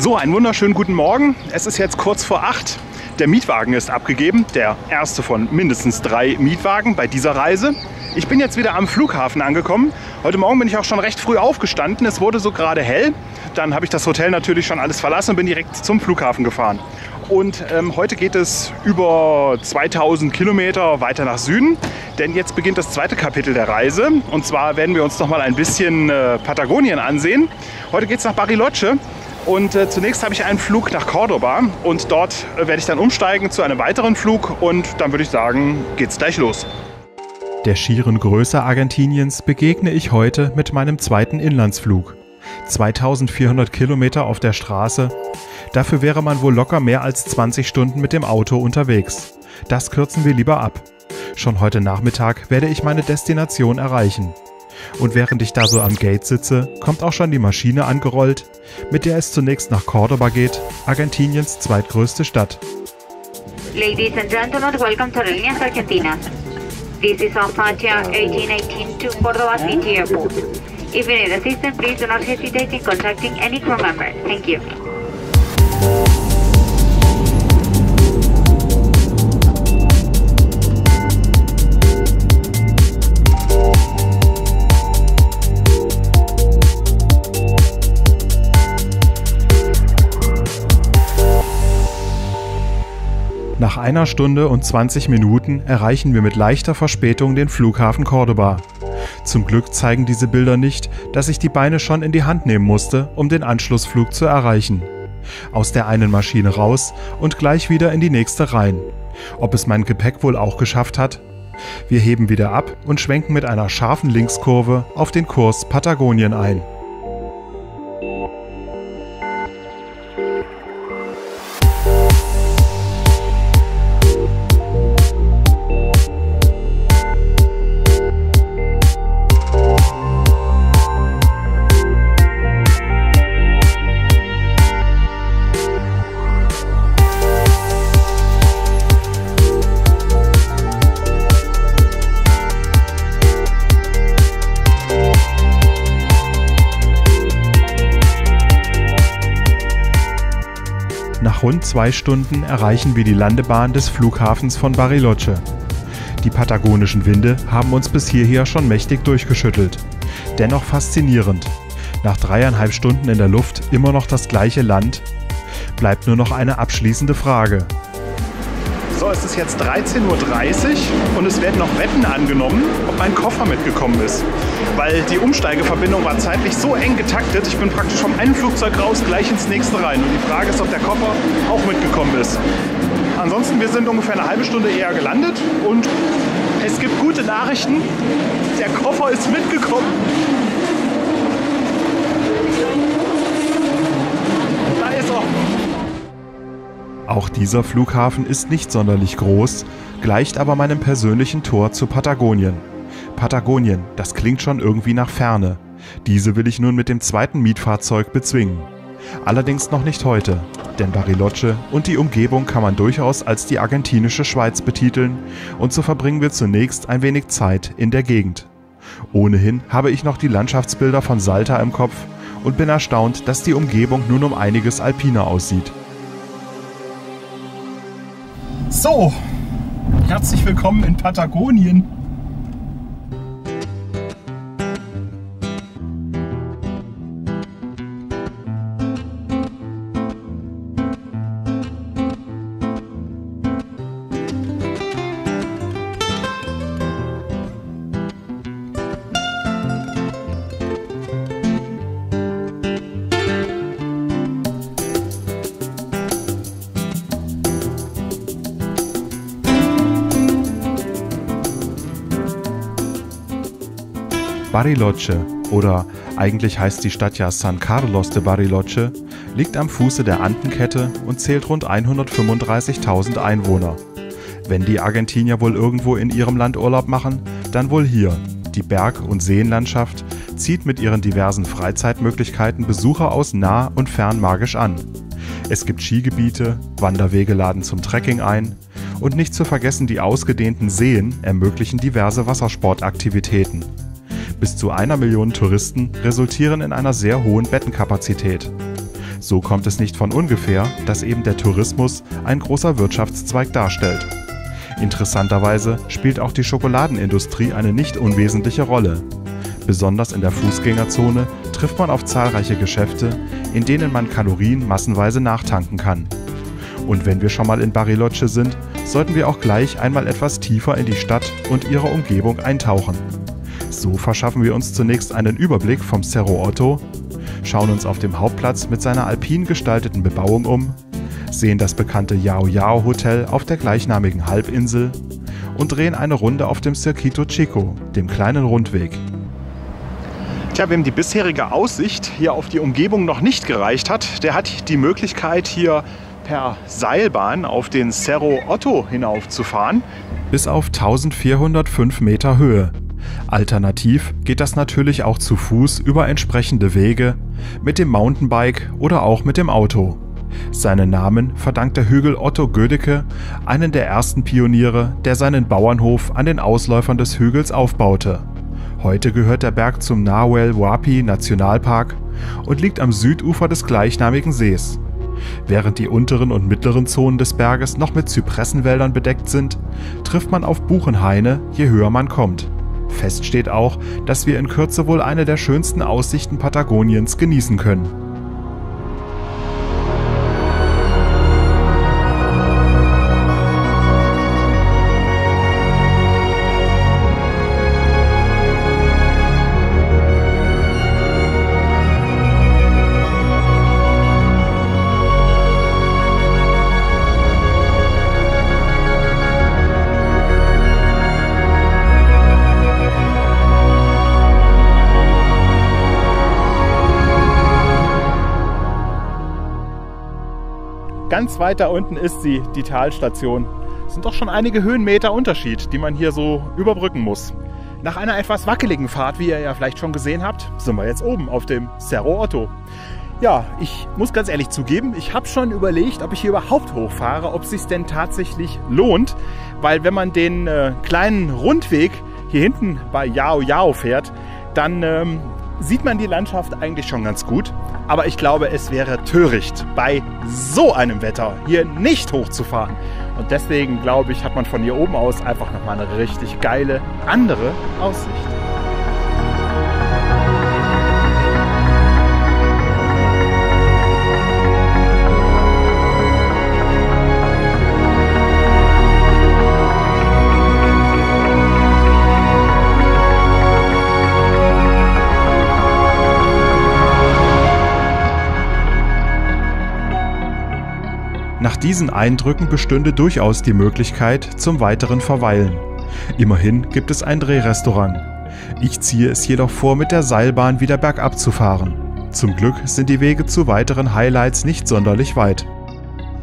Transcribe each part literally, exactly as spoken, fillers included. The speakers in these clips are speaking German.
So, einen wunderschönen guten Morgen. Es ist jetzt kurz vor acht. Der Mietwagen ist abgegeben, der erste von mindestens drei Mietwagen bei dieser Reise. Ich bin jetzt wieder am Flughafen angekommen. Heute Morgen bin ich auch schon recht früh aufgestanden. Es wurde so gerade hell. Dann habe ich das Hotel natürlich schon alles verlassen und bin direkt zum Flughafen gefahren. Und ähm, heute geht es über zweitausend Kilometer weiter nach Süden, denn jetzt beginnt das zweite Kapitel der Reise. Und zwar werden wir uns noch mal ein bisschen äh, Patagonien ansehen. Heute geht es nach Bariloche. Und äh, zunächst habe ich einen Flug nach Cordoba und dort äh, werde ich dann umsteigen zu einem weiteren Flug und dann würde ich sagen, geht's gleich los. Der schieren Größe Argentiniens begegne ich heute mit meinem zweiten Inlandsflug. zweitausendvierhundert Kilometer auf der Straße, dafür wäre man wohl locker mehr als zwanzig Stunden mit dem Auto unterwegs. Das kürzen wir lieber ab. Schon heute Nachmittag werde ich meine Destination erreichen. Und während ich da so am Gate sitze, kommt auch schon die Maschine angerollt, mit der es zunächst nach Cordoba geht, Argentiniens zweitgrößte Stadt. Ladies and gentlemen, welcome to Aerolíneas Argentinas. This is Apache eighteen eighteen to Cordoba City Airport. If you need assistance, please do not hesitate in contacting any crew member. Thank you. Nach einer Stunde und zwanzig Minuten erreichen wir mit leichter Verspätung den Flughafen Cordoba. Zum Glück zeigen diese Bilder nicht, dass ich die Beine schon in die Hand nehmen musste, um den Anschlussflug zu erreichen. Aus der einen Maschine raus und gleich wieder in die nächste rein. Ob es mein Gepäck wohl auch geschafft hat? Wir heben wieder ab und schwenken mit einer scharfen Linkskurve auf den Kurs Patagonien ein. Nach rund zwei Stunden erreichen wir die Landebahn des Flughafens von Bariloche. Die patagonischen Winde haben uns bis hierher schon mächtig durchgeschüttelt. Dennoch faszinierend. Nach dreieinhalb Stunden in der Luft immer noch das gleiche Land? Bleibt nur noch eine abschließende Frage. So, es ist jetzt dreizehn Uhr dreißig und es werden noch Wetten angenommen, ob mein Koffer mitgekommen ist. Weil die Umsteigeverbindung war zeitlich so eng getaktet, ich bin praktisch vom einen Flugzeug raus gleich ins nächste rein. Und die Frage ist, ob der Koffer auch mitgekommen ist. Ansonsten, wir sind ungefähr eine halbe Stunde eher gelandet und es gibt gute Nachrichten, der Koffer ist mitgekommen. Da ist er. Auch dieser Flughafen ist nicht sonderlich groß, gleicht aber meinem persönlichen Tor zu Patagonien. Patagonien, das klingt schon irgendwie nach Ferne. Diese will ich nun mit dem zweiten Mietfahrzeug bezwingen. Allerdings noch nicht heute, denn Bariloche und die Umgebung kann man durchaus als die argentinische Schweiz betiteln und so verbringen wir zunächst ein wenig Zeit in der Gegend. Ohnehin habe ich noch die Landschaftsbilder von Salta im Kopf und bin erstaunt, dass die Umgebung nun um einiges alpiner aussieht. So, herzlich willkommen in Patagonien. Bariloche, oder eigentlich heißt die Stadt ja San Carlos de Bariloche, liegt am Fuße der Andenkette und zählt rund hundertfünfunddreißigtausend Einwohner. Wenn die Argentinier wohl irgendwo in ihrem Land Urlaub machen, dann wohl hier. Die Berg- und Seenlandschaft zieht mit ihren diversen Freizeitmöglichkeiten Besucher aus nah und fern magisch an. Es gibt Skigebiete, Wanderwege laden zum Trekking ein und nicht zu vergessen die ausgedehnten Seen ermöglichen diverse Wassersportaktivitäten. Bis zu einer Million Touristen resultieren in einer sehr hohen Bettenkapazität. So kommt es nicht von ungefähr, dass eben der Tourismus ein großer Wirtschaftszweig darstellt. Interessanterweise spielt auch die Schokoladenindustrie eine nicht unwesentliche Rolle. Besonders in der Fußgängerzone trifft man auf zahlreiche Geschäfte, in denen man Kalorien massenweise nachtanken kann. Und wenn wir schon mal in Bariloche sind, sollten wir auch gleich einmal etwas tiefer in die Stadt und ihre Umgebung eintauchen. So verschaffen wir uns zunächst einen Überblick vom Cerro Otto, schauen uns auf dem Hauptplatz mit seiner alpin gestalteten Bebauung um, sehen das bekannte Llao Llao Hotel auf der gleichnamigen Halbinsel und drehen eine Runde auf dem Circuito Chico, dem kleinen Rundweg. Tja, wem die bisherige Aussicht hier auf die Umgebung noch nicht gereicht hat, der hat die Möglichkeit, hier per Seilbahn auf den Cerro Otto hinaufzufahren. Bis auf eintausendvierhundertfünf Meter Höhe. Alternativ geht das natürlich auch zu Fuß über entsprechende Wege, mit dem Mountainbike oder auch mit dem Auto. Seinen Namen verdankt der Hügel Otto Gödecke, einen der ersten Pioniere, der seinen Bauernhof an den Ausläufern des Hügels aufbaute. Heute gehört der Berg zum Nahuel Huapi Nationalpark und liegt am Südufer des gleichnamigen Sees. Während die unteren und mittleren Zonen des Berges noch mit Zypressenwäldern bedeckt sind, trifft man auf Buchenhaine, je höher man kommt. Fest steht auch, dass wir in Kürze wohl eine der schönsten Aussichten Patagoniens genießen können. Ganz weit da unten ist sie, die Talstation. Es sind doch schon einige Höhenmeter Unterschied, die man hier so überbrücken muss. Nach einer etwas wackeligen Fahrt, wie ihr ja vielleicht schon gesehen habt, sind wir jetzt oben auf dem Cerro Otto. Ja, ich muss ganz ehrlich zugeben, ich habe schon überlegt, ob ich hier überhaupt hochfahre, ob es sich denn tatsächlich lohnt. Weil wenn man den äh, kleinen Rundweg hier hinten bei Llao Llao fährt, dann ähm, sieht man die Landschaft eigentlich schon ganz gut. Aber ich glaube, es wäre töricht, bei so einem Wetter hier nicht hochzufahren. Und deswegen, glaube ich, hat man von hier oben aus einfach nochmal eine richtig geile, andere Aussicht. Nach diesen Eindrücken bestünde durchaus die Möglichkeit zum weiteren Verweilen. Immerhin gibt es ein Drehrestaurant. Ich ziehe es jedoch vor, mit der Seilbahn wieder bergab zu fahren. Zum Glück sind die Wege zu weiteren Highlights nicht sonderlich weit.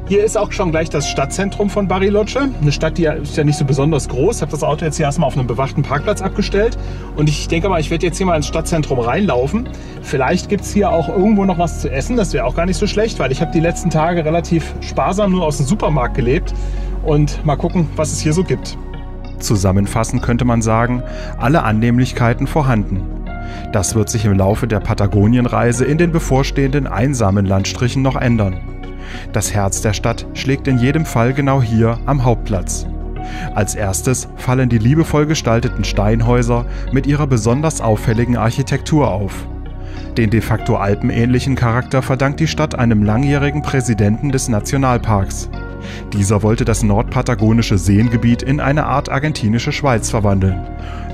Hier ist auch schon gleich das Stadtzentrum von Bariloche. Eine Stadt, die ist ja nicht so besonders groß. Ich habe das Auto jetzt hier erstmal auf einem bewachten Parkplatz abgestellt. Und ich denke mal, ich werde jetzt hier mal ins Stadtzentrum reinlaufen. Vielleicht gibt es hier auch irgendwo noch was zu essen. Das wäre auch gar nicht so schlecht, weil ich habe die letzten Tage relativ sparsam nur aus dem Supermarkt gelebt. Und mal gucken, was es hier so gibt. Zusammenfassend könnte man sagen, alle Annehmlichkeiten vorhanden. Das wird sich im Laufe der Patagonienreise in den bevorstehenden einsamen Landstrichen noch ändern. Das Herz der Stadt schlägt in jedem Fall genau hier am Hauptplatz. Als erstes fallen die liebevoll gestalteten Steinhäuser mit ihrer besonders auffälligen Architektur auf. Den de facto alpenähnlichen Charakter verdankt die Stadt einem langjährigen Präsidenten des Nationalparks. Dieser wollte das nordpatagonische Seengebiet in eine Art argentinische Schweiz verwandeln.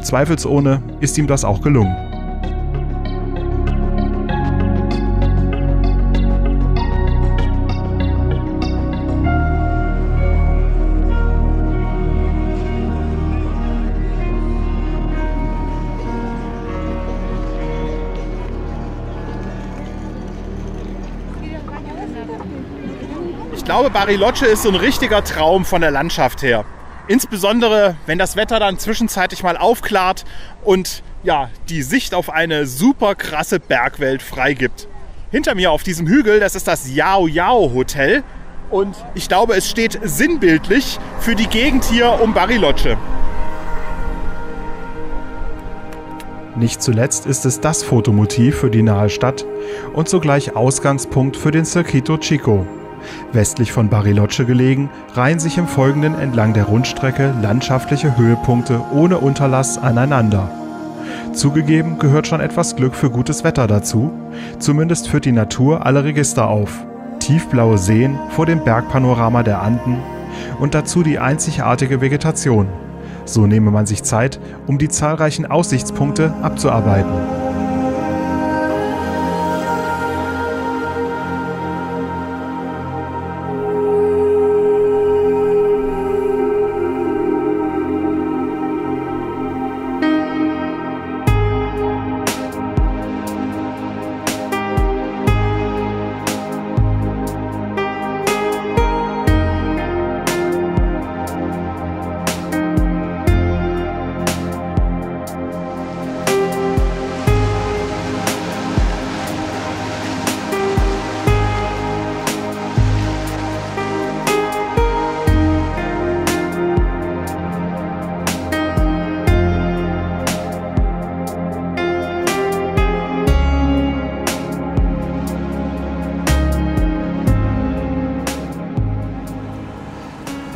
Zweifelsohne ist ihm das auch gelungen. Ich glaube, Bariloche ist so ein richtiger Traum von der Landschaft her. Insbesondere, wenn das Wetter dann zwischenzeitlich mal aufklart und ja, die Sicht auf eine super krasse Bergwelt freigibt. Hinter mir auf diesem Hügel, das ist das Llao Llao Hotel. Und ich glaube, es steht sinnbildlich für die Gegend hier um Bariloche. Nicht zuletzt ist es das Fotomotiv für die nahe Stadt und zugleich Ausgangspunkt für den Circuito Chico. Westlich von Bariloche gelegen, reihen sich im Folgenden entlang der Rundstrecke landschaftliche Höhepunkte ohne Unterlass aneinander. Zugegeben gehört schon etwas Glück für gutes Wetter dazu, zumindest führt die Natur alle Register auf. Tiefblaue Seen vor dem Bergpanorama der Anden und dazu die einzigartige Vegetation. So nehme man sich Zeit, um die zahlreichen Aussichtspunkte abzuarbeiten.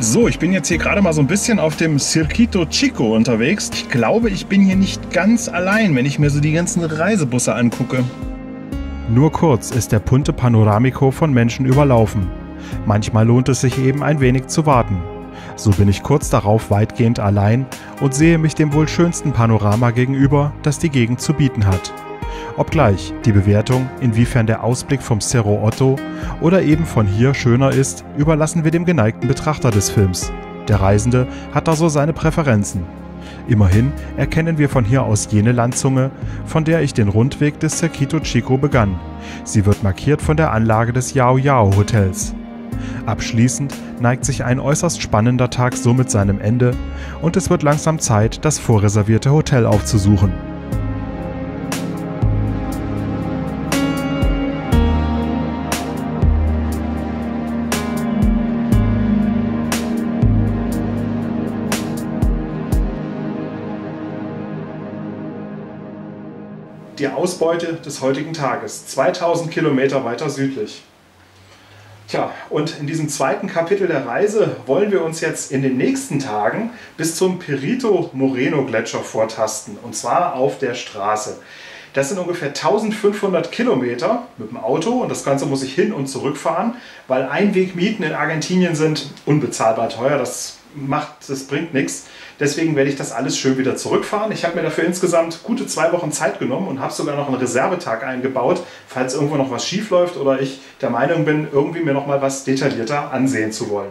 So, ich bin jetzt hier gerade mal so ein bisschen auf dem Circuito Chico unterwegs. Ich glaube, ich bin hier nicht ganz allein, wenn ich mir so die ganzen Reisebusse angucke. Nur kurz ist der Punte Panoramico von Menschen überlaufen. Manchmal lohnt es sich eben ein wenig zu warten. So bin ich kurz darauf weitgehend allein und sehe mich dem wohl schönsten Panorama gegenüber, das die Gegend zu bieten hat. Obgleich die Bewertung, inwiefern der Ausblick vom Cerro Otto oder eben von hier schöner ist, überlassen wir dem geneigten Betrachter des Films. Der Reisende hat da so seine Präferenzen. Immerhin erkennen wir von hier aus jene Landzunge, von der ich den Rundweg des Circuito Chico begann. Sie wird markiert von der Anlage des Llao Llao Hotels. Abschließend neigt sich ein äußerst spannender Tag somit seinem Ende und es wird langsam Zeit, das vorreservierte Hotel aufzusuchen. Die Ausbeute des heutigen Tages, zweitausend Kilometer weiter südlich. Tja, und in diesem zweiten Kapitel der Reise wollen wir uns jetzt in den nächsten Tagen bis zum Perito Moreno Gletscher vortasten, und zwar auf der Straße. Das sind ungefähr eintausendfünfhundert Kilometer mit dem Auto, und das Ganze muss ich hin und zurückfahren, weil Einwegmieten in Argentinien sind unbezahlbar teuer, das macht, das bringt nichts. Deswegen werde ich das alles schön wieder zurückfahren. Ich habe mir dafür insgesamt gute zwei Wochen Zeit genommen und habe sogar noch einen Reservetag eingebaut, falls irgendwo noch was schief läuft oder ich der Meinung bin, irgendwie mir noch mal was detaillierter ansehen zu wollen.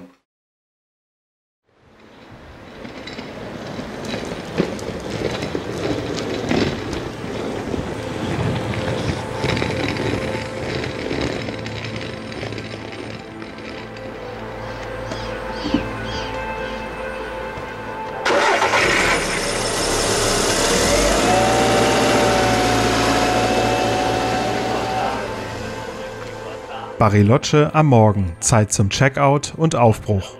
Bariloche am Morgen, Zeit zum Checkout und Aufbruch.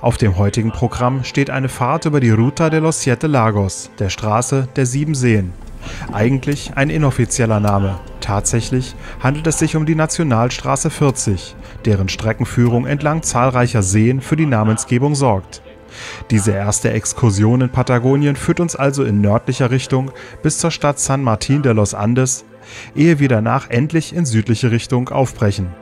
Auf dem heutigen Programm steht eine Fahrt über die Ruta de los Siete Lagos, der Straße der sieben Seen. Eigentlich ein inoffizieller Name. Tatsächlich handelt es sich um die Nationalstraße vierzig, deren Streckenführung entlang zahlreicher Seen für die Namensgebung sorgt. Diese erste Exkursion in Patagonien führt uns also in nördlicher Richtung bis zur Stadt San Martín de los Andes, ehe wir danach endlich in südliche Richtung aufbrechen.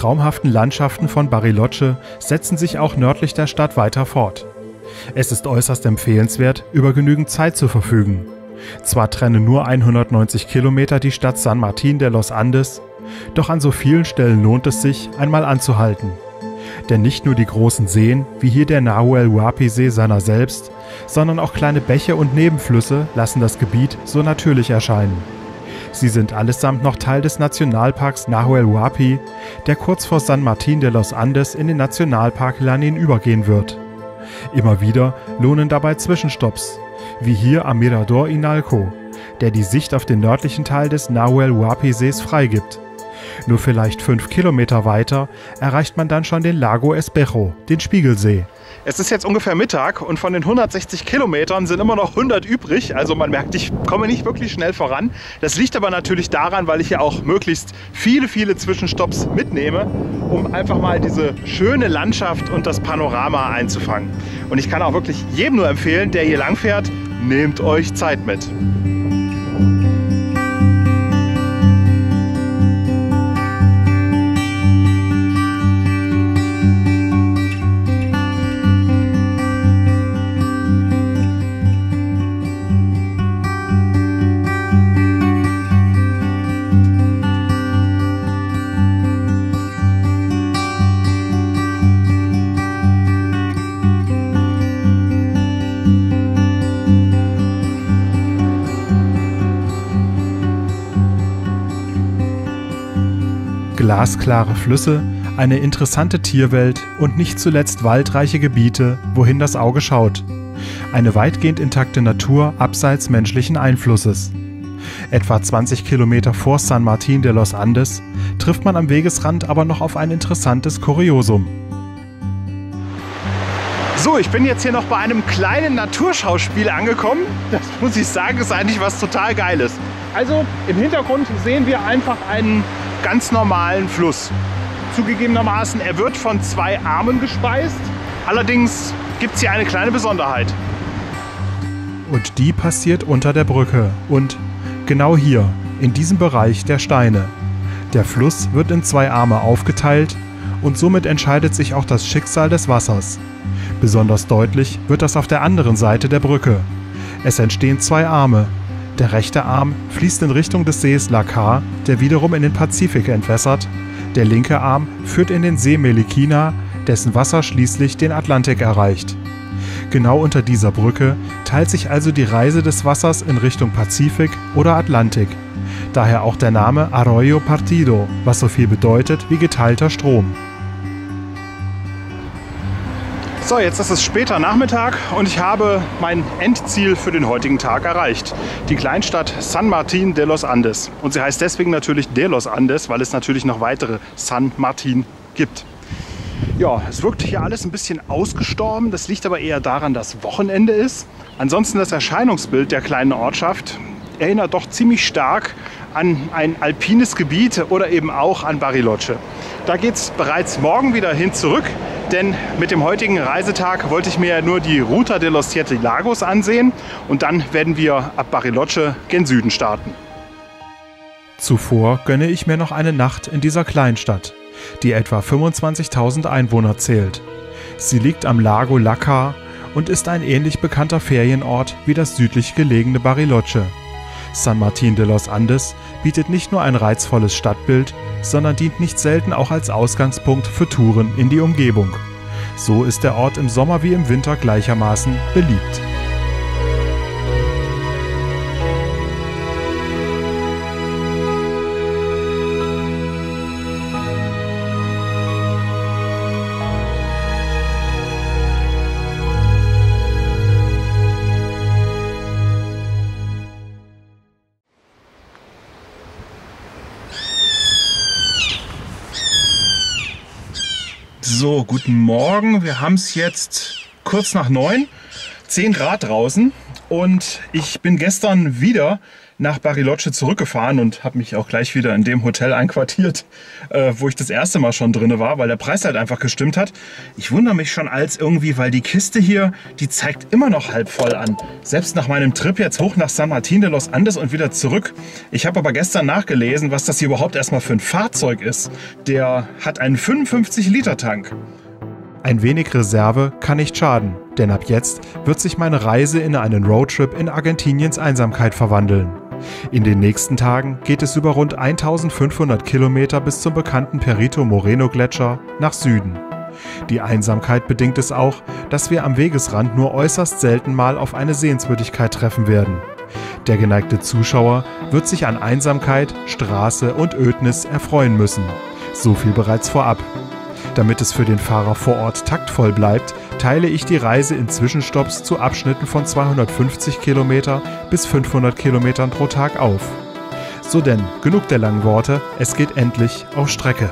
traumhaften Landschaften von Bariloche setzen sich auch nördlich der Stadt weiter fort. Es ist äußerst empfehlenswert, über genügend Zeit zu verfügen. Zwar trennen nur hundertneunzig Kilometer die Stadt San Martín de los Andes, doch an so vielen Stellen lohnt es sich, einmal anzuhalten. Denn nicht nur die großen Seen, wie hier der Nahuel Huapi-See seiner selbst, sondern auch kleine Bäche und Nebenflüsse lassen das Gebiet so natürlich erscheinen. Sie sind allesamt noch Teil des Nationalparks Nahuel Huapi, der kurz vor San Martín de los Andes in den Nationalpark Lanín übergehen wird. Immer wieder lohnen dabei Zwischenstopps, wie hier am Mirador Inalco, der die Sicht auf den nördlichen Teil des Nahuel Huapi-Sees freigibt. Nur vielleicht fünf Kilometer weiter erreicht man dann schon den Lago Espejo, den Spiegelsee. Es ist jetzt ungefähr Mittag und von den hundertsechzig Kilometern sind immer noch hundert übrig. Also man merkt, ich komme nicht wirklich schnell voran. Das liegt aber natürlich daran, weil ich ja auch möglichst viele, viele Zwischenstopps mitnehme, um einfach mal diese schöne Landschaft und das Panorama einzufangen. Und ich kann auch wirklich jedem nur empfehlen, der hier lang fährt, nehmt euch Zeit mit. Glasklare Flüsse, eine interessante Tierwelt und nicht zuletzt waldreiche Gebiete, wohin das Auge schaut. Eine weitgehend intakte Natur abseits menschlichen Einflusses. Etwa zwanzig Kilometer vor San Martín de los Andes trifft man am Wegesrand aber noch auf ein interessantes Kuriosum. So, ich bin jetzt hier noch bei einem kleinen Naturschauspiel angekommen. Das muss ich sagen, ist eigentlich was total Geiles. Also im Hintergrund sehen wir einfach einen ganz normalen Fluss. Zugegebenermaßen, er wird von zwei Armen gespeist. Allerdings gibt es hier eine kleine Besonderheit. Und die passiert unter der Brücke und genau hier, in diesem Bereich der Steine. Der Fluss wird in zwei Arme aufgeteilt und somit entscheidet sich auch das Schicksal des Wassers. Besonders deutlich wird das auf der anderen Seite der Brücke. Es entstehen zwei Arme. Der rechte Arm fließt in Richtung des Sees Lacar, der wiederum in den Pazifik entwässert. Der linke Arm führt in den See Meliquina, dessen Wasser schließlich den Atlantik erreicht. Genau unter dieser Brücke teilt sich also die Reise des Wassers in Richtung Pazifik oder Atlantik. Daher auch der Name Arroyo Partido, was so viel bedeutet wie geteilter Strom. So, jetzt ist es später Nachmittag und ich habe mein Endziel für den heutigen Tag erreicht. Die Kleinstadt San Martín de los Andes. Und sie heißt deswegen natürlich De los Andes, weil es natürlich noch weitere San Martín gibt. Ja, es wirkt hier alles ein bisschen ausgestorben. Das liegt aber eher daran, dass Wochenende ist. Ansonsten das Erscheinungsbild der kleinen Ortschaft erinnert doch ziemlich stark an ein alpines Gebiet oder eben auch an Bariloche. Da geht es bereits morgen wieder hin zurück. Denn mit dem heutigen Reisetag wollte ich mir nur die Ruta de los Siete Lagos ansehen und dann werden wir ab Bariloche gen Süden starten. Zuvor gönne ich mir noch eine Nacht in dieser Kleinstadt, die etwa fünfundzwanzigtausend Einwohner zählt. Sie liegt am Lago Lacar und ist ein ähnlich bekannter Ferienort wie das südlich gelegene Bariloche. San Martín de los Andes bietet nicht nur ein reizvolles Stadtbild, sondern dient nicht selten auch als Ausgangspunkt für Touren in die Umgebung. So ist der Ort im Sommer wie im Winter gleichermaßen beliebt. So, guten Morgen. Wir haben es jetzt kurz nach neun, zehn Grad draußen und ich bin gestern wieder nach Bariloche zurückgefahren und habe mich auch gleich wieder in dem Hotel einquartiert, äh, wo ich das erste Mal schon drin war, weil der Preis halt einfach gestimmt hat. Ich wundere mich schon als irgendwie, weil die Kiste hier, die zeigt immer noch halb voll an. Selbst nach meinem Trip jetzt hoch nach San Martín de los Andes und wieder zurück. Ich habe aber gestern nachgelesen, was das hier überhaupt erstmal für ein Fahrzeug ist. Der hat einen fünfundfünfzig Liter Tank. Ein wenig Reserve kann nicht schaden, denn ab jetzt wird sich meine Reise in einen Roadtrip in Argentiniens Einsamkeit verwandeln. In den nächsten Tagen geht es über rund eintausendfünfhundert Kilometer bis zum bekannten Perito Moreno Gletscher nach Süden. Die Einsamkeit bedingt es auch, dass wir am Wegesrand nur äußerst selten mal auf eine Sehenswürdigkeit treffen werden. Der geneigte Zuschauer wird sich an Einsamkeit, Straße und Ödnis erfreuen müssen. So viel bereits vorab. Damit es für den Fahrer vor Ort taktvoll bleibt, teile ich die Reise in Zwischenstopps zu Abschnitten von zweihundertfünfzig Kilometer bis fünfhundert Kilometern pro Tag auf. So denn, genug der langen Worte, es geht endlich auf Strecke.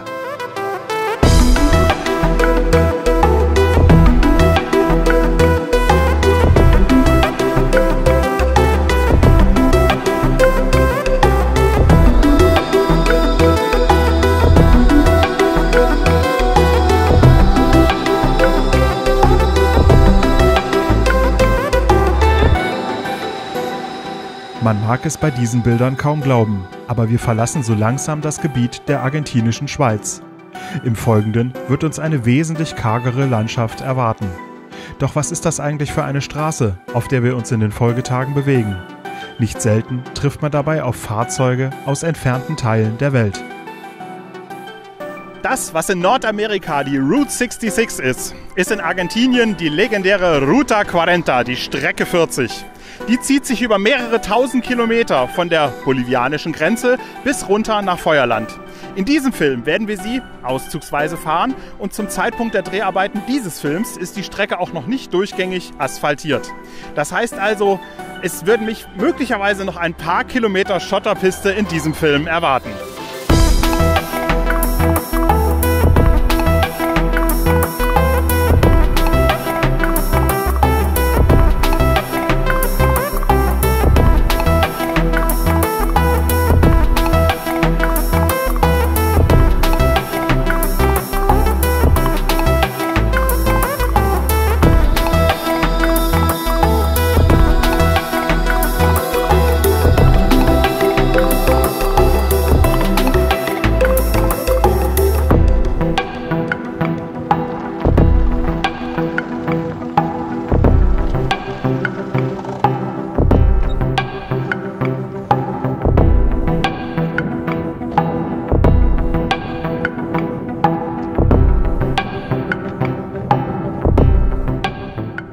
Man mag es bei diesen Bildern kaum glauben, aber wir verlassen so langsam das Gebiet der argentinischen Schweiz. Im Folgenden wird uns eine wesentlich kargere Landschaft erwarten. Doch was ist das eigentlich für eine Straße, auf der wir uns in den Folgetagen bewegen? Nicht selten trifft man dabei auf Fahrzeuge aus entfernten Teilen der Welt. Das, was in Nordamerika die Route sechsundsechzig ist, ist in Argentinien die legendäre Ruta cuarenta, die Strecke vierzig. Die zieht sich über mehrere tausend Kilometer von der bolivianischen Grenze bis runter nach Feuerland. In diesem Film werden wir sie auszugsweise fahren und zum Zeitpunkt der Dreharbeiten dieses Films ist die Strecke auch noch nicht durchgängig asphaltiert. Das heißt also, es würden mich möglicherweise noch ein paar Kilometer Schotterpiste in diesem Film erwarten.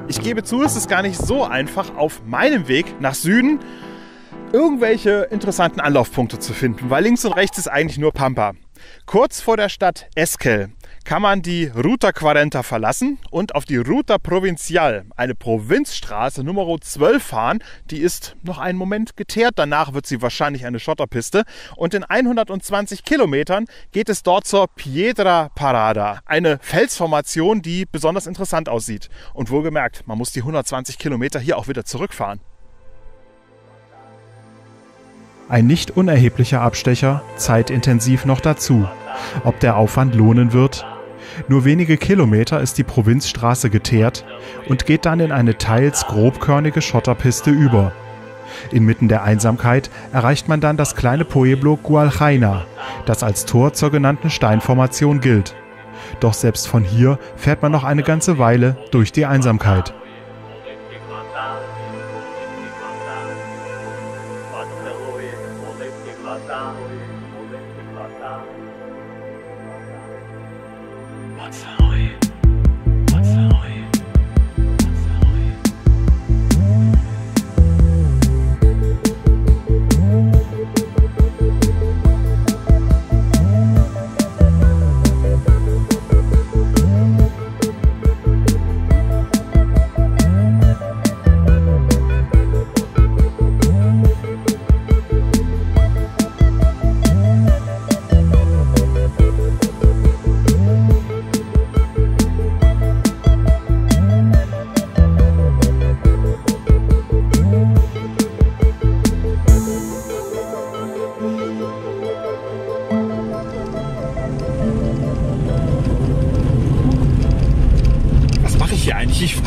Ich gebe zu, es ist gar nicht so einfach, auf meinem Weg nach Süden irgendwelche interessanten Anlaufpunkte zu finden, weil links und rechts ist eigentlich nur Pampa. Kurz vor der Stadt Esquel kann man die Ruta cuarenta verlassen und auf die Ruta Provincial, eine Provinzstraße Nummer zwölf fahren. Die ist noch einen Moment geteert, danach wird sie wahrscheinlich eine Schotterpiste. Und in hundertzwanzig Kilometern geht es dort zur Piedra Parada, eine Felsformation, die besonders interessant aussieht. Und wohlgemerkt, man muss die hundertzwanzig Kilometer hier auch wieder zurückfahren. Ein nicht unerheblicher Abstecher, zeitintensiv noch dazu. Ob der Aufwand lohnen wird? Nur wenige Kilometer ist die Provinzstraße geteert und geht dann in eine teils grobkörnige Schotterpiste über. Inmitten der Einsamkeit erreicht man dann das kleine Pueblo Gualjaina, das als Tor zur genannten Steinformation gilt. Doch selbst von hier fährt man noch eine ganze Weile durch die Einsamkeit.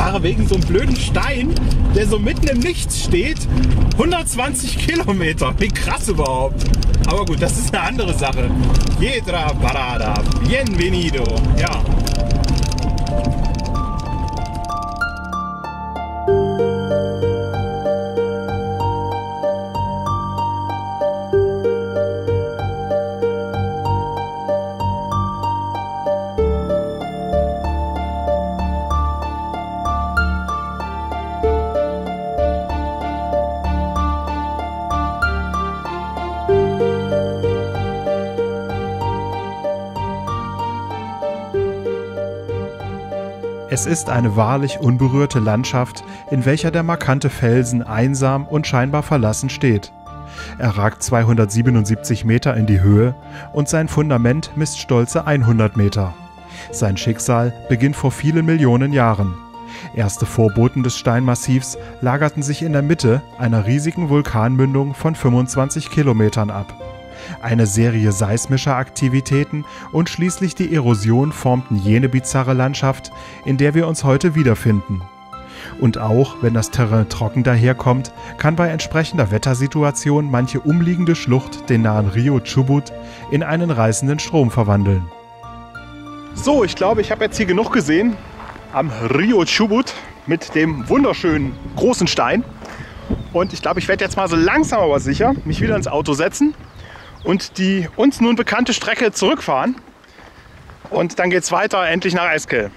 Jahre wegen so einem blöden Stein, der so mitten im Nichts steht, hundertzwanzig Kilometer. Wie krass überhaupt. Aber gut, das ist eine andere Sache. Piedra Parada. Bienvenido. Ja. Es ist eine wahrlich unberührte Landschaft, in welcher der markante Felsen einsam und scheinbar verlassen steht. Er ragt zweihundertsiebenundsiebzig Meter in die Höhe und sein Fundament misst stolze hundert Meter. Sein Schicksal beginnt vor vielen Millionen Jahren. Erste Vorboten des Steinmassivs lagerten sich in der Mitte einer riesigen Vulkanmündung von fünfundzwanzig Kilometern ab. Eine Serie seismischer Aktivitäten und schließlich die Erosion formten jene bizarre Landschaft, in der wir uns heute wiederfinden. Und auch wenn das Terrain trocken daherkommt, kann bei entsprechender Wettersituation manche umliegende Schlucht den nahen Rio Chubut in einen reißenden Strom verwandeln. So, ich glaube, ich habe jetzt hier genug gesehen am Rio Chubut mit dem wunderschönen großen Stein. Und ich glaube, ich werde jetzt mal so langsam aber sicher mich wieder ins Auto setzen und die uns nun bekannte Strecke zurückfahren. Und dann geht's weiter, endlich nach Esquel.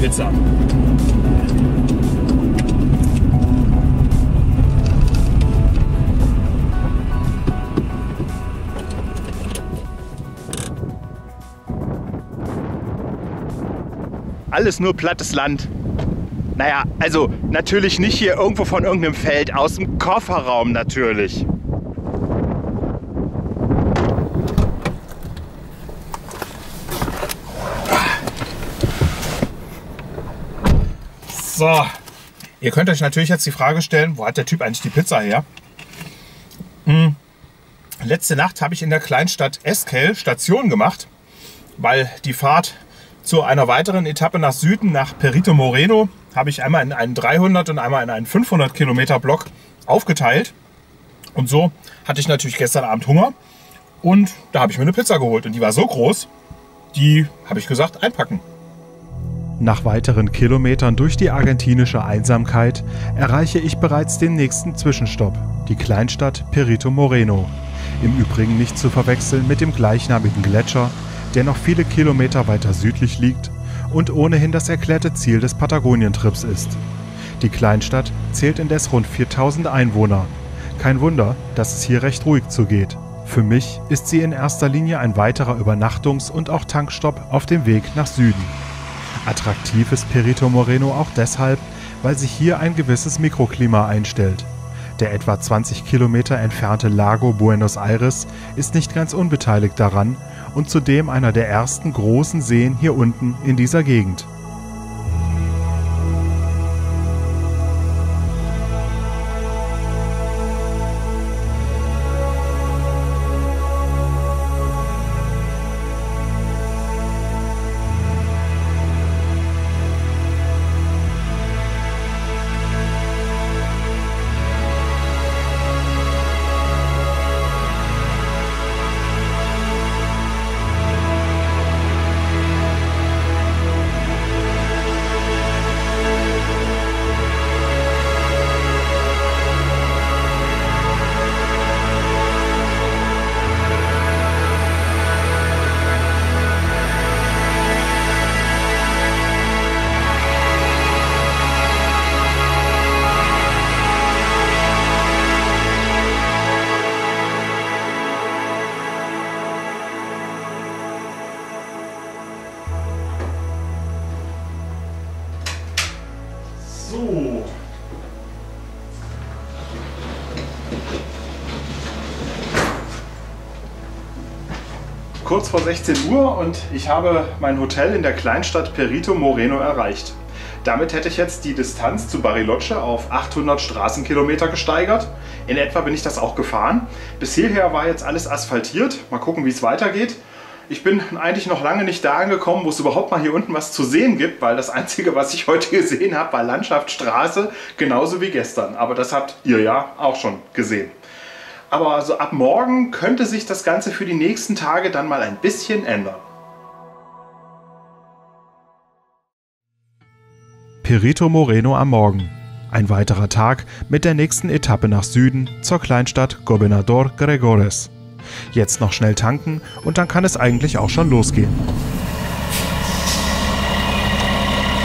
Pizza. Alles nur plattes Land. Naja, also natürlich nicht hier irgendwo von irgendeinem Feld, aus dem Kofferraum natürlich. So, ihr könnt euch natürlich jetzt die Frage stellen, wo hat der Typ eigentlich die Pizza her? Hm. Letzte Nacht habe ich in der Kleinstadt Esquel Station gemacht, weil die Fahrt zu einer weiteren Etappe nach Süden, nach Perito Moreno, habe ich einmal in einen dreihundert und einmal in einen fünfhundert Kilometer Block aufgeteilt. Und so hatte ich natürlich gestern Abend Hunger und da habe ich mir eine Pizza geholt und die war so groß, die habe ich gesagt, einpacken. Nach weiteren Kilometern durch die argentinische Einsamkeit erreiche ich bereits den nächsten Zwischenstopp, die Kleinstadt Perito Moreno. Im Übrigen nicht zu verwechseln mit dem gleichnamigen Gletscher, der noch viele Kilometer weiter südlich liegt und ohnehin das erklärte Ziel des Patagonientrips ist. Die Kleinstadt zählt indes rund viertausend Einwohner. Kein Wunder, dass es hier recht ruhig zugeht. Für mich ist sie in erster Linie ein weiterer Übernachtungs- und auch Tankstopp auf dem Weg nach Süden. Attraktiv ist Perito Moreno auch deshalb, weil sich hier ein gewisses Mikroklima einstellt. Der etwa zwanzig Kilometer entfernte Lago Buenos Aires ist nicht ganz unbeteiligt daran und zudem einer der ersten großen Seen hier unten in dieser Gegend. kurz vor sechzehn Uhr und ich habe mein Hotel in der Kleinstadt Perito Moreno erreicht. Damit hätte ich jetzt die Distanz zu Bariloche auf achthundert Straßenkilometer gesteigert. In etwa bin ich das auch gefahren. Bis hierher war jetzt alles asphaltiert. Mal gucken, wie es weitergeht. Ich bin eigentlich noch lange nicht da angekommen, wo es überhaupt mal hier unten was zu sehen gibt, weil das Einzige, was ich heute gesehen habe, war Landschaft, Straße, genauso wie gestern. Aber das habt ihr ja auch schon gesehen. Aber also ab morgen könnte sich das Ganze für die nächsten Tage dann mal ein bisschen ändern. Perito Moreno am Morgen. Ein weiterer Tag mit der nächsten Etappe nach Süden zur Kleinstadt Gobernador Gregores. Jetzt noch schnell tanken und dann kann es eigentlich auch schon losgehen.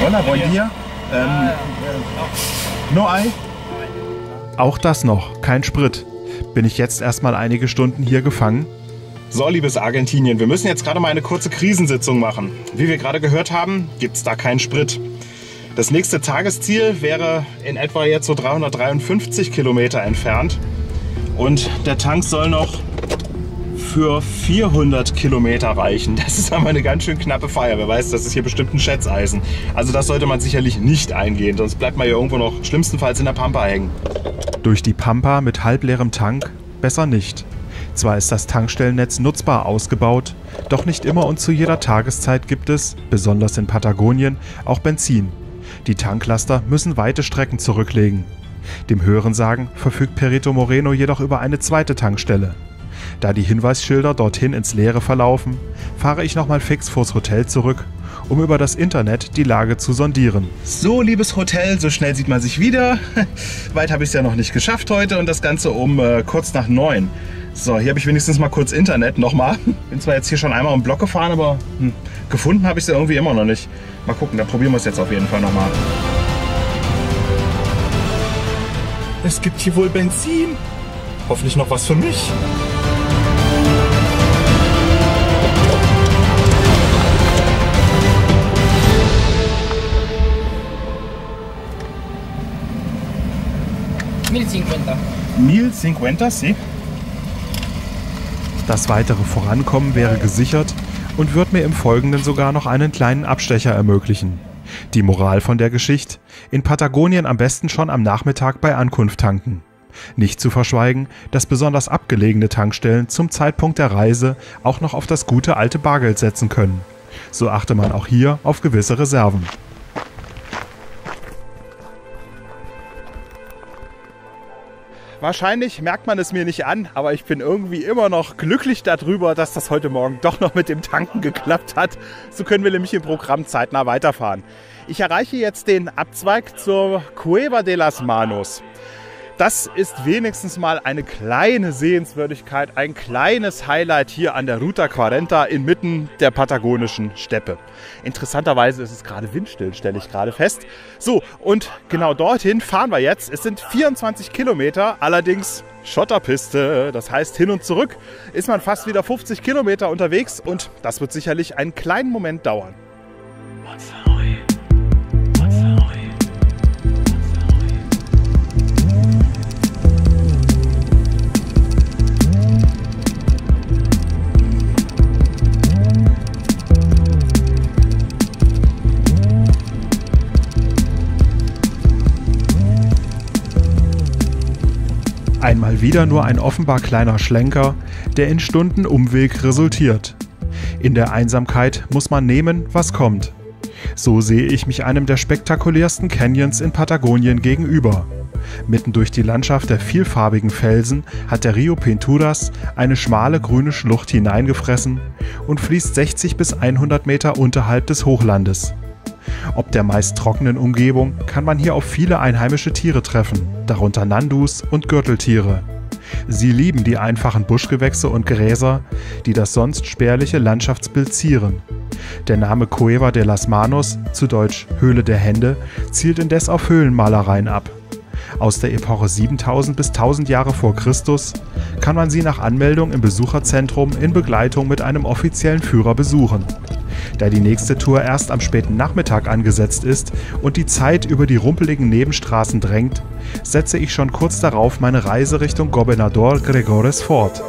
Hola, buen día. Ähm, no hay. Auch das noch, kein Sprit. Bin ich jetzt erstmal einige Stunden hier gefangen? So, liebes Argentinien, wir müssen jetzt gerade mal eine kurze Krisensitzung machen. Wie wir gerade gehört haben, gibt es da keinen Sprit. Das nächste Tagesziel wäre in etwa jetzt so dreihundertdreiundfünfzig Kilometer entfernt. Und der Tank soll noch für vierhundert Kilometer reichen. Das ist aber eine ganz schön knappe Feier. Wer weiß, das ist hier bestimmt ein Schätzeisen. Also das sollte man sicherlich nicht eingehen, sonst bleibt man hier irgendwo noch schlimmstenfalls in der Pampa hängen. Durch die Pampa mit halbleerem Tank besser nicht. Zwar ist das Tankstellennetz nutzbar ausgebaut, doch nicht immer und zu jeder Tageszeit gibt es, besonders in Patagonien, auch Benzin. Die Tanklaster müssen weite Strecken zurücklegen. Dem Hörensagen verfügt Perito Moreno jedoch über eine zweite Tankstelle. Da die Hinweisschilder dorthin ins Leere verlaufen, fahre ich nochmal fix vors Hotel zurück, um über das Internet die Lage zu sondieren. So, liebes Hotel, so schnell sieht man sich wieder. Weit habe ich es ja noch nicht geschafft heute und das Ganze um äh, kurz nach neun. So, hier habe ich wenigstens mal kurz Internet nochmal. Bin zwar jetzt hier schon einmal um den Block gefahren, aber hm, gefunden habe ich es ja irgendwie immer noch nicht. Mal gucken, da probieren wir es jetzt auf jeden Fall nochmal. Es gibt hier wohl Benzin. Hoffentlich noch was für mich. eintausendfünfzig, sí. Das weitere Vorankommen wäre gesichert und wird mir im Folgenden sogar noch einen kleinen Abstecher ermöglichen. Die Moral von der Geschichte: in Patagonien am besten schon am Nachmittag bei Ankunft tanken. Nicht zu verschweigen, dass besonders abgelegene Tankstellen zum Zeitpunkt der Reise auch noch auf das gute alte Bargeld setzen können. So achte man auch hier auf gewisse Reserven. Wahrscheinlich merkt man es mir nicht an, aber ich bin irgendwie immer noch glücklich darüber, dass das heute Morgen doch noch mit dem Tanken geklappt hat. So können wir nämlich im Programm zeitnah weiterfahren. Ich erreiche jetzt den Abzweig zur Cueva de las Manos. Das ist wenigstens mal eine kleine Sehenswürdigkeit, ein kleines Highlight hier an der Ruta quarenta inmitten der patagonischen Steppe. Interessanterweise ist es gerade windstill, stelle ich gerade fest. So, und genau dorthin fahren wir jetzt. Es sind vierundzwanzig Kilometer, allerdings Schotterpiste. Das heißt, hin und zurück ist man fast wieder fünfzig Kilometer unterwegs und das wird sicherlich einen kleinen Moment dauern. Einmal wieder nur ein offenbar kleiner Schlenker, der in Stunden Umweg resultiert. In der Einsamkeit muss man nehmen, was kommt. So sehe ich mich einem der spektakulärsten Canyons in Patagonien gegenüber. Mitten durch die Landschaft der vielfarbigen Felsen hat der Rio Pinturas eine schmale grüne Schlucht hineingefressen und fließt sechzig bis hundert Meter unterhalb des Hochlandes. Ob der meist trockenen Umgebung kann man hier auf viele einheimische Tiere treffen, darunter Nandus und Gürteltiere. Sie lieben die einfachen Buschgewächse und Gräser, die das sonst spärliche Landschaftsbild zieren. Der Name Cueva de las Manos, zu Deutsch Höhle der Hände, zielt indes auf Höhlenmalereien ab. Aus der Epoche siebentausend bis tausend Jahre vor Christus kann man sie nach Anmeldung im Besucherzentrum in Begleitung mit einem offiziellen Führer besuchen. Da die nächste Tour erst am späten Nachmittag angesetzt ist und die Zeit über die rumpeligen Nebenstraßen drängt, setze ich schon kurz darauf meine Reise Richtung Gobernador Gregores fort.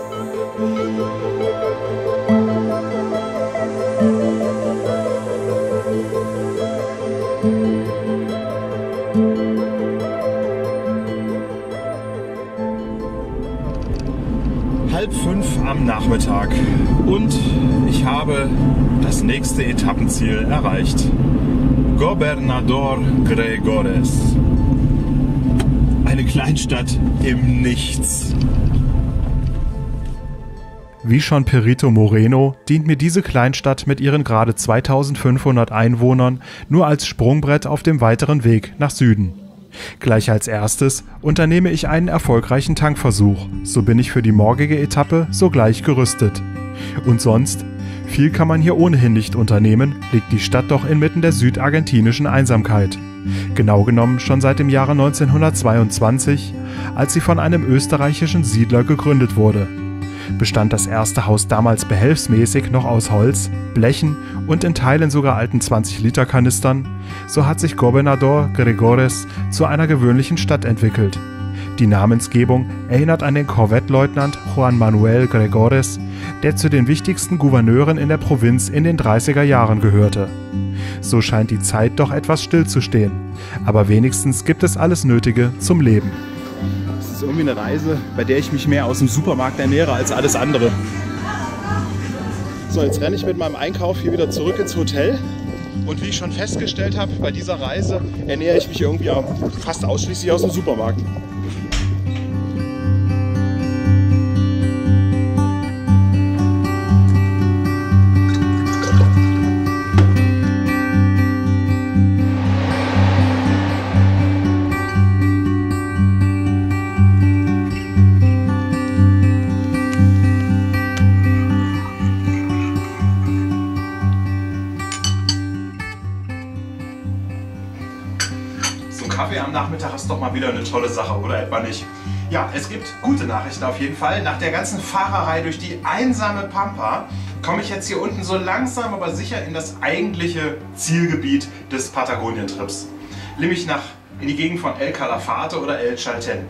halb fünf am Nachmittag und ich habe das nächste Etappenziel erreicht. Gobernador Gregores. Eine Kleinstadt im Nichts. Wie schon Perito Moreno dient mir diese Kleinstadt mit ihren gerade zweitausendfünfhundert Einwohnern nur als Sprungbrett auf dem weiteren Weg nach Süden. Gleich als erstes unternehme ich einen erfolgreichen Tankversuch, so bin ich für die morgige Etappe sogleich gerüstet. Und sonst? Viel kann man hier ohnehin nicht unternehmen, liegt die Stadt doch inmitten der südargentinischen Einsamkeit. Genau genommen schon seit dem Jahre neunzehnhundertzweiundzwanzig, als sie von einem österreichischen Siedler gegründet wurde. Bestand das erste Haus damals behelfsmäßig noch aus Holz, Blechen und in Teilen sogar alten zwanzig-Liter-Kanistern, so hat sich Gobernador Gregores zu einer gewöhnlichen Stadt entwickelt. Die Namensgebung erinnert an den Korvetteleutnant Juan Manuel Gregores, der zu den wichtigsten Gouverneuren in der Provinz in den dreißiger Jahren gehörte. So scheint die Zeit doch etwas stillzustehen, aber wenigstens gibt es alles Nötige zum Leben. Das ist irgendwie eine Reise, bei der ich mich mehr aus dem Supermarkt ernähre als alles andere. So, jetzt renne ich mit meinem Einkauf hier wieder zurück ins Hotel. Und wie ich schon festgestellt habe, bei dieser Reise ernähre ich mich irgendwie fast ausschließlich aus dem Supermarkt. Ist doch mal wieder eine tolle Sache, oder etwa nicht? Ja, es gibt gute Nachrichten auf jeden Fall. Nach der ganzen Fahrerei durch die einsame Pampa komme ich jetzt hier unten so langsam, aber sicher in das eigentliche Zielgebiet des Patagonientrips, nämlich nach in die Gegend von El Calafate oder El Chalten.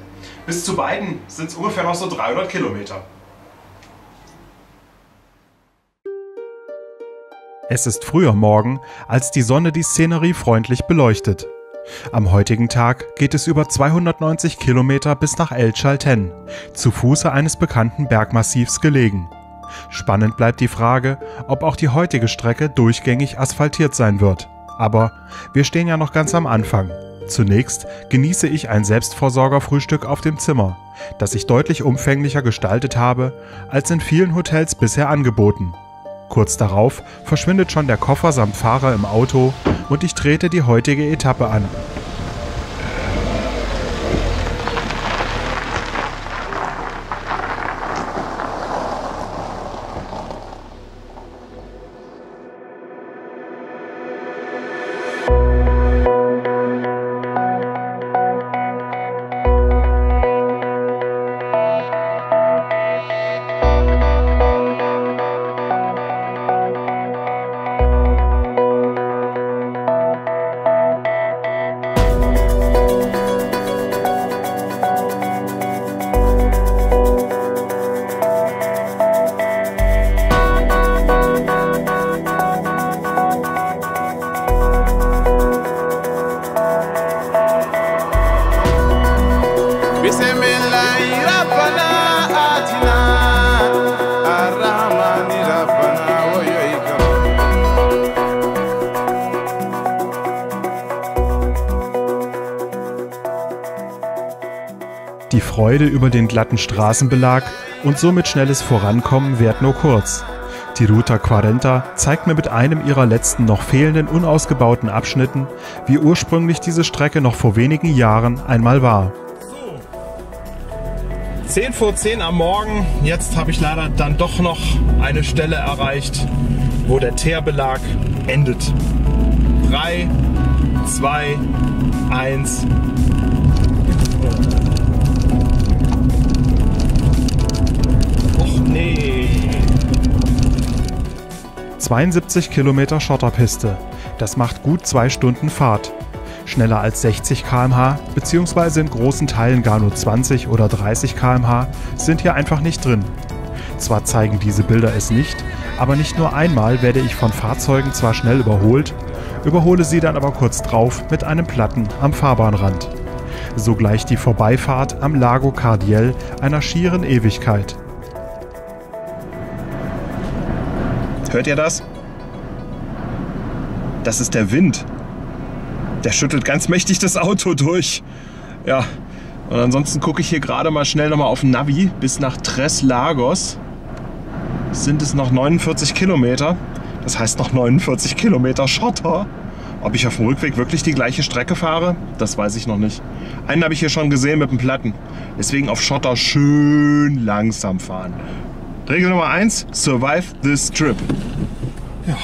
Bis zu beiden sind es ungefähr noch so dreihundert Kilometer. Es ist früher Morgen, als die Sonne die Szenerie freundlich beleuchtet. Am heutigen Tag geht es über zweihundertneunzig Kilometer bis nach El Chalten, zu Fuße eines bekannten Bergmassivs gelegen. Spannend bleibt die Frage, ob auch die heutige Strecke durchgängig asphaltiert sein wird. Aber wir stehen ja noch ganz am Anfang. Zunächst genieße ich ein Selbstversorgerfrühstück auf dem Zimmer, das ich deutlich umfänglicher gestaltet habe, als in vielen Hotels bisher angeboten. Kurz darauf verschwindet schon der Koffer samt Fahrer im Auto und ich trete die heutige Etappe an. Die Freude über den glatten Straßenbelag und somit schnelles Vorankommen währt nur kurz. Die Ruta quarenta zeigt mir mit einem ihrer letzten noch fehlenden unausgebauten Abschnitten, wie ursprünglich diese Strecke noch vor wenigen Jahren einmal war. zehn vor zehn am Morgen, jetzt habe ich leider dann doch noch eine Stelle erreicht, wo der Teerbelag endet. drei, zwei, eins... zweiundsiebzig Kilometer Schotterpiste. Das macht gut zwei Stunden Fahrt. Schneller als sechzig Kilometer pro Stunde bzw. in großen Teilen gar nur zwanzig oder dreißig Kilometer pro Stunde sind hier einfach nicht drin. Zwar zeigen diese Bilder es nicht, aber nicht nur einmal werde ich von Fahrzeugen zwar schnell überholt, überhole sie dann aber kurz drauf mit einem Platten am Fahrbahnrand. Sogleich die Vorbeifahrt am Lago Cardiel einer schieren Ewigkeit. Hört ihr das? Das ist der Wind. Der schüttelt ganz mächtig das Auto durch. Ja, und ansonsten gucke ich hier gerade mal schnell nochmal auf den Navi. Bis nach Tres Lagos sind es noch neunundvierzig Kilometer. Das heißt noch neunundvierzig Kilometer Schotter. Ob ich auf dem Rückweg wirklich die gleiche Strecke fahre, das weiß ich noch nicht. Einen habe ich hier schon gesehen mit dem Platten. Deswegen auf Schotter schön langsam fahren. Regel Nummer eins, survive this trip. Ja.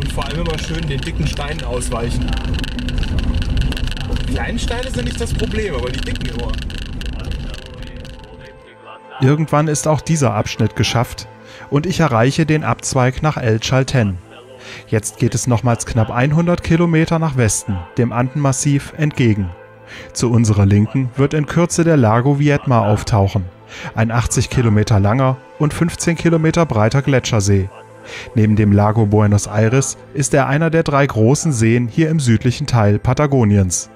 Und vor allem immer schön den dicken Steinen ausweichen. Die kleinen Steine sind nicht das Problem, aber die dicken immer. Irgendwann ist auch dieser Abschnitt geschafft und ich erreiche den Abzweig nach El Chalten. Jetzt geht es nochmals knapp hundert Kilometer nach Westen, dem Andenmassiv, entgegen. Zu unserer Linken wird in Kürze der Lago Viedma auftauchen, ein achtzig Kilometer langer und fünfzehn Kilometer breiter Gletschersee. Neben dem Lago Buenos Aires ist er einer der drei großen Seen hier im südlichen Teil Patagoniens.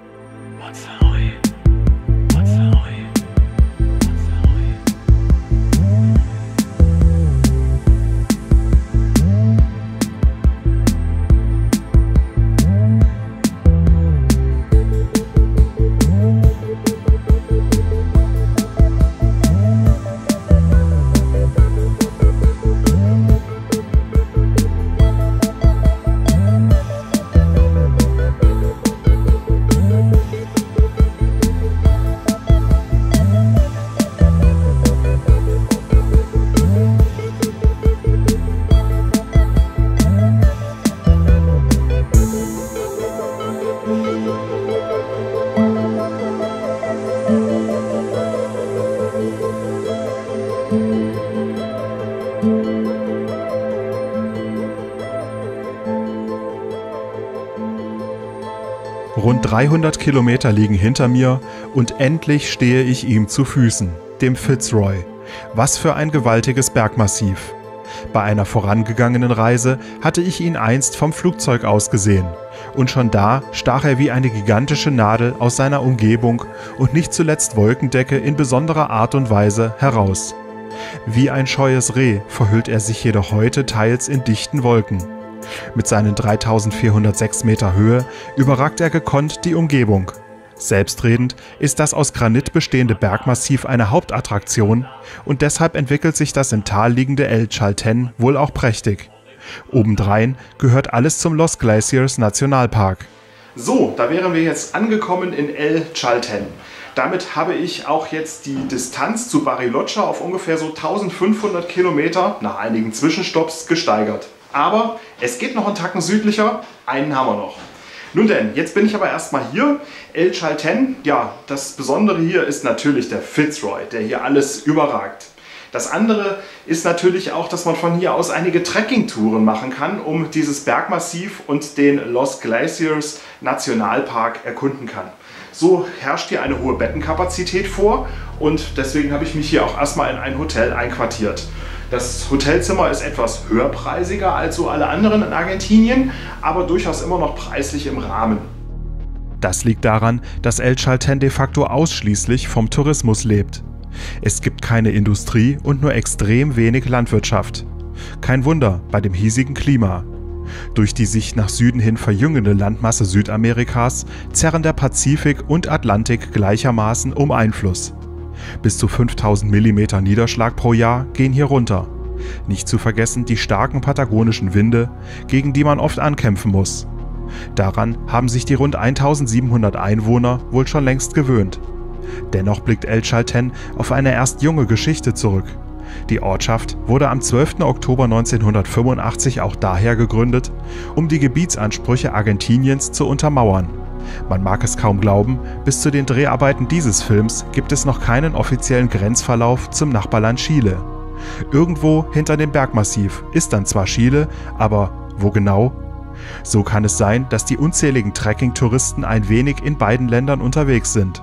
Rund dreihundert Kilometer liegen hinter mir und endlich stehe ich ihm zu Füßen, dem Fitzroy. Was für ein gewaltiges Bergmassiv. Bei einer vorangegangenen Reise hatte ich ihn einst vom Flugzeug aus gesehen und schon da stach er wie eine gigantische Nadel aus seiner Umgebung und nicht zuletzt Wolkendecke in besonderer Art und Weise heraus. Wie ein scheues Reh verhüllt er sich jedoch heute teils in dichten Wolken. Mit seinen dreitausendvierhundertsechs Meter Höhe überragt er gekonnt die Umgebung. Selbstredend ist das aus Granit bestehende Bergmassiv eine Hauptattraktion und deshalb entwickelt sich das im Tal liegende El Chalten wohl auch prächtig. Obendrein gehört alles zum Los Glaciares Nationalpark. So, da wären wir jetzt angekommen in El Chalten. Damit habe ich auch jetzt die Distanz zu Bariloche auf ungefähr so eintausendfünfhundert Kilometer nach einigen Zwischenstopps gesteigert. Aber es geht noch einen Tacken südlicher, einen haben wir noch. Nun denn, jetzt bin ich aber erstmal hier. El Chalten, ja, das Besondere hier ist natürlich der Fitzroy, der hier alles überragt. Das andere ist natürlich auch, dass man von hier aus einige Trekkingtouren machen kann, um dieses Bergmassiv und den Los Glaciares Nationalpark erkunden kann. So herrscht hier eine hohe Bettenkapazität vor und deswegen habe ich mich hier auch erstmal in ein Hotel einquartiert. Das Hotelzimmer ist etwas höherpreisiger als so alle anderen in Argentinien, aber durchaus immer noch preislich im Rahmen. Das liegt daran, dass El Chalten de facto ausschließlich vom Tourismus lebt. Es gibt keine Industrie und nur extrem wenig Landwirtschaft. Kein Wunder bei dem hiesigen Klima. Durch die sich nach Süden hin verjüngende Landmasse Südamerikas zerren der Pazifik und Atlantik gleichermaßen um Einfluss. Bis zu fünftausend Millimeter Niederschlag pro Jahr gehen hier runter. Nicht zu vergessen die starken patagonischen Winde, gegen die man oft ankämpfen muss. Daran haben sich die rund eintausendsiebenhundert Einwohner wohl schon längst gewöhnt. Dennoch blickt El Chalten auf eine erst junge Geschichte zurück. Die Ortschaft wurde am zwölften Oktober neunzehnhundertfünfundachtzig auch daher gegründet, um die Gebietsansprüche Argentiniens zu untermauern. Man mag es kaum glauben, bis zu den Dreharbeiten dieses Films gibt es noch keinen offiziellen Grenzverlauf zum Nachbarland Chile. Irgendwo hinter dem Bergmassiv ist dann zwar Chile, aber wo genau? So kann es sein, dass die unzähligen Trekking-Touristen ein wenig in beiden Ländern unterwegs sind.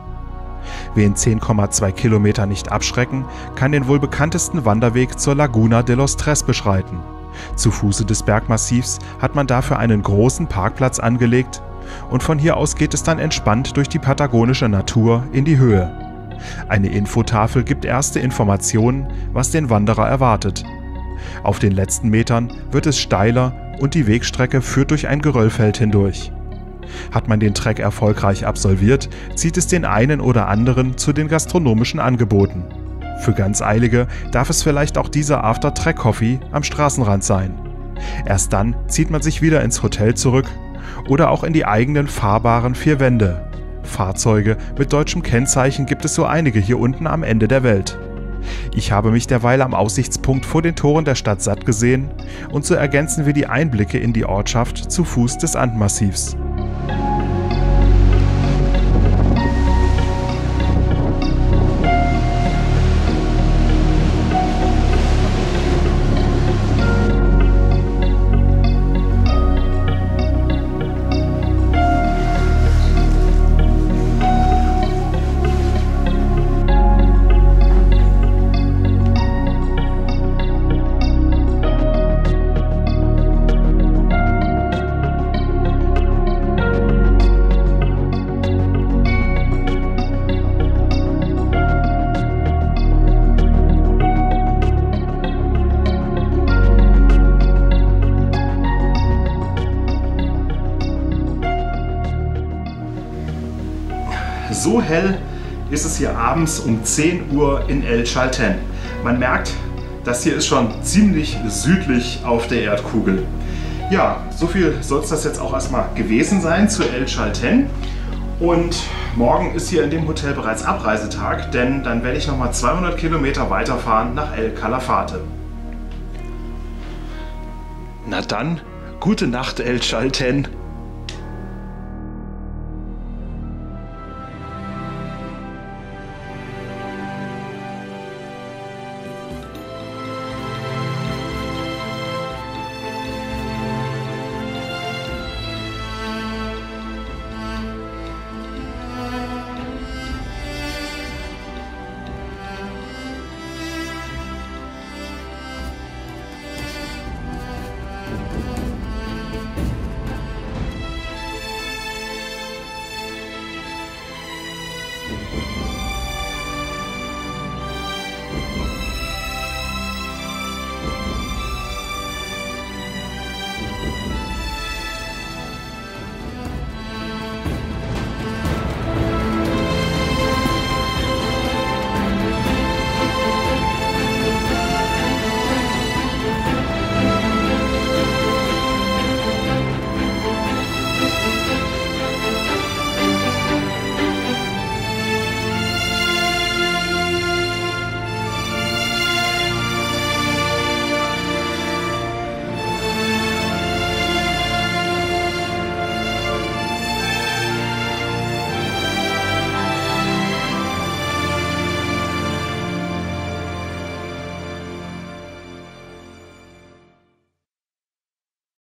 Wen zehn Komma zwei Kilometer nicht abschrecken, kann den wohl bekanntesten Wanderweg zur Laguna de los Tres beschreiten. Zu Fuße des Bergmassivs hat man dafür einen großen Parkplatz angelegt und von hier aus geht es dann entspannt durch die patagonische Natur in die Höhe. Eine Infotafel gibt erste Informationen, was den Wanderer erwartet. Auf den letzten Metern wird es steiler und die Wegstrecke führt durch ein Geröllfeld hindurch. Hat man den Trek erfolgreich absolviert, zieht es den einen oder anderen zu den gastronomischen Angeboten. Für ganz Eilige darf es vielleicht auch dieser After-Trek-Coffee am Straßenrand sein. Erst dann zieht man sich wieder ins Hotel zurück oder auch in die eigenen fahrbaren vier Wände. Fahrzeuge mit deutschem Kennzeichen gibt es so einige hier unten am Ende der Welt. Ich habe mich derweil am Aussichtspunkt vor den Toren der Stadt satt gesehen und so ergänzen wir die Einblicke in die Ortschaft zu Fuß des Andmassivs. So hell ist es hier abends um zehn Uhr in El Chalten. Man merkt, das hier ist schon ziemlich südlich auf der Erdkugel. Ja, so viel soll es das jetzt auch erstmal gewesen sein zu El Chalten. Und morgen ist hier in dem Hotel bereits Abreisetag, denn dann werde ich nochmal zweihundert Kilometer weiterfahren nach El Calafate. Na dann, gute Nacht El Chalten.